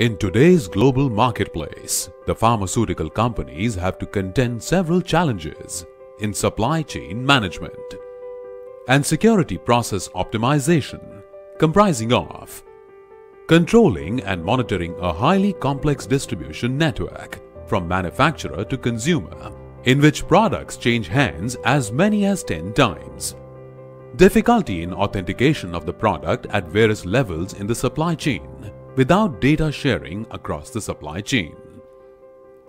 In today's global marketplace, the pharmaceutical companies have to contend several challenges in supply chain management and security process optimization, comprising of controlling and monitoring a highly complex distribution network from manufacturer to consumer, in which products change hands as many as 10 times, difficulty in authentication of the product at various levels in the supply chain without data sharing across the supply chain,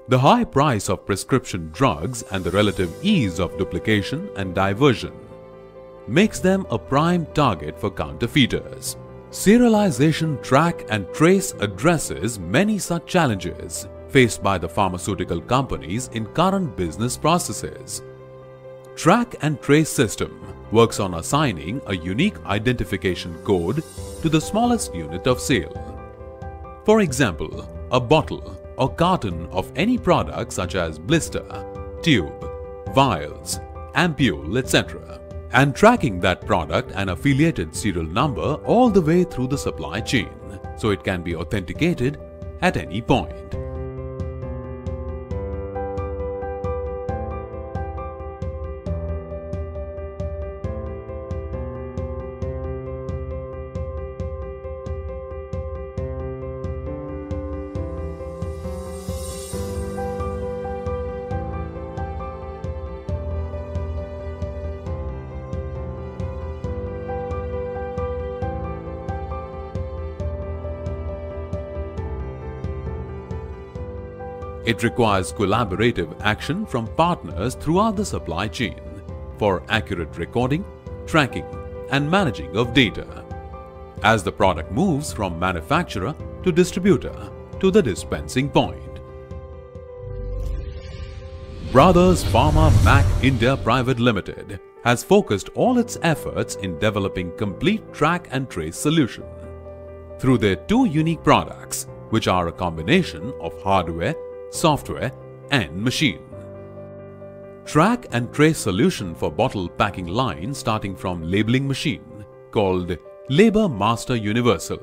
the high price of prescription drugs and the relative ease of duplication and diversion makes them a prime target for counterfeiters. Serialization, track and trace addresses many such challenges faced by the pharmaceutical companies in current business processes. Track and trace system works on assigning a unique identification code to the smallest unit of sale. For example, a bottle or carton of any product such as blister, tube, vials, ampule, etc., and tracking that product and affiliated serial number all the way through the supply chain, so it can be authenticated at any point. It requires collaborative action from partners throughout the supply chain for accurate recording, tracking, and managing of data as the product moves from manufacturer to distributor to the dispensing point. Brothers Pharmamach India Private Limited has focused all its efforts in developing complete track and trace solution through their two unique products, which are a combination of hardware, software and machine. Track and trace solution for bottle packing line starting from labeling machine called Label Master Universal,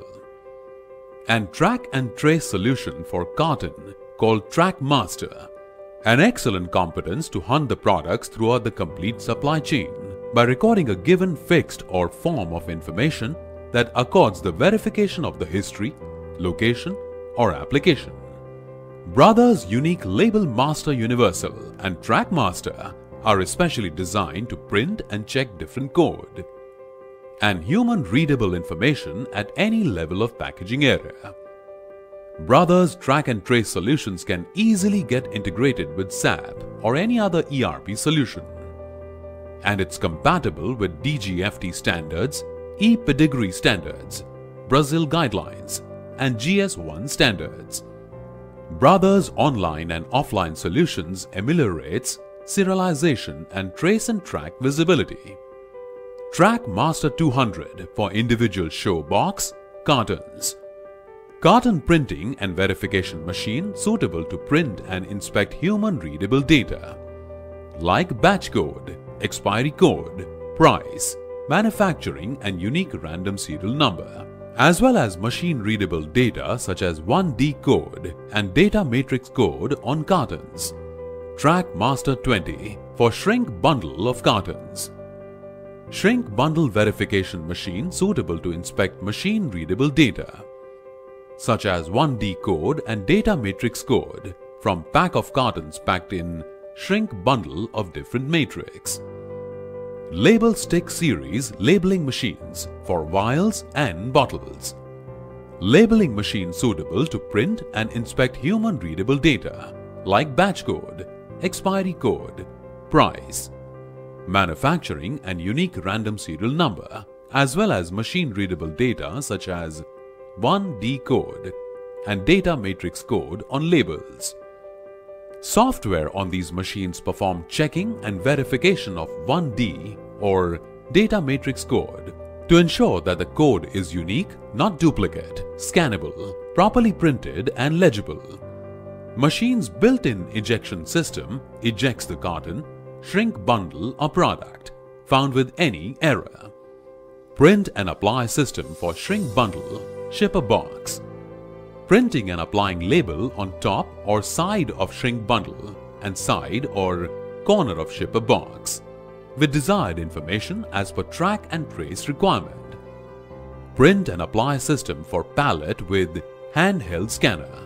and track and trace solution for carton called Track Master, an excellent competence to hunt the products throughout the complete supply chain by recording a given fixed or form of information that accords the verification of the history, location or application. Brothers' unique Label Master Universal and Track Master are especially designed to print and check different code and human readable information at any level of packaging area. Brothers' track and trace solutions can easily get integrated with SAP or any other ERP solution, and it's compatible with DGFT standards, E-Pedigree standards, Brazil guidelines and GS1 standards. Brothers' online and offline solutions ameliorates serialization and trace and track visibility. Track Master 200 for individual show box, cartons. Carton printing and verification machine suitable to print and inspect human readable data like batch code, expiry code, price, manufacturing and unique random serial number, as well as machine-readable data such as 1D code and data matrix code on cartons. Track Master 20 for shrink bundle of cartons. Shrink bundle verification machine suitable to inspect machine-readable data such as 1D code and data matrix code from pack of cartons packed in shrink bundle of different matrix. Label Stick Series labeling machines for vials and bottles. Labeling machine suitable to print and inspect human readable data like batch code, expiry code, price, manufacturing and unique random serial number, as well as machine readable data such as 1D code and data matrix code on labels. Software on these machines perform checking and verification of 1D or data matrix code to ensure that the code is unique, not duplicate, scannable, properly printed and legible. Machine's built-in ejection system ejects the carton, shrink bundle or product found with any error. Print and apply system for shrink bundle, ship a box. printing and applying label on top or side of shrink bundle and side or corner of shipper box with desired information as per track and trace requirement. Print and apply system for pallet with handheld scanner.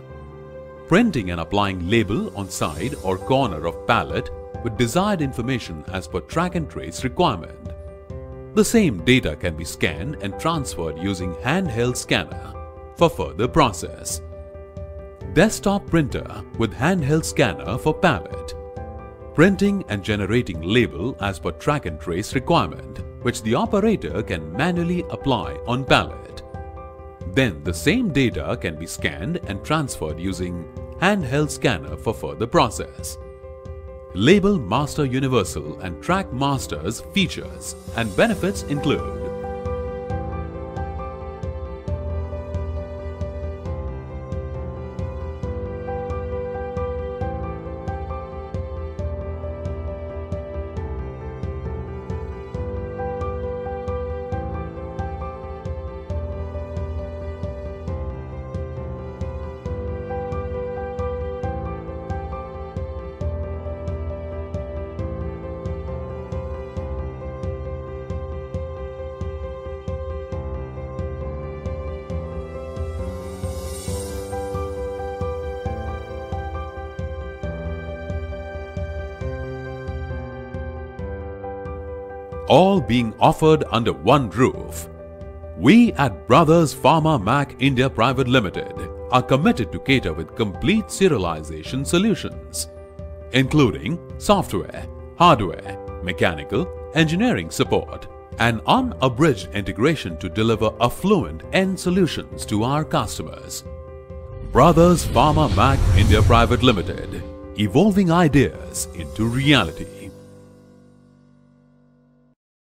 Printing and applying label on side or corner of pallet with desired information as per track and trace requirement. The same data can be scanned and transferred using handheld scanner for further process. Desktop printer with handheld scanner for pallet. Printing and generating label as per track and trace requirement, which the operator can manually apply on pallet. Then the same data can be scanned and transferred using handheld scanner for further process. Label Master Universal and Track Master's features and benefits include all being offered under one roof. We at Brothers Pharmamach India Private Limited are committed to cater with complete serialization solutions, including software, hardware, mechanical, engineering support, and unabridged integration to deliver affluent end solutions to our customers. Brothers Pharmamach India Private Limited, evolving ideas into reality.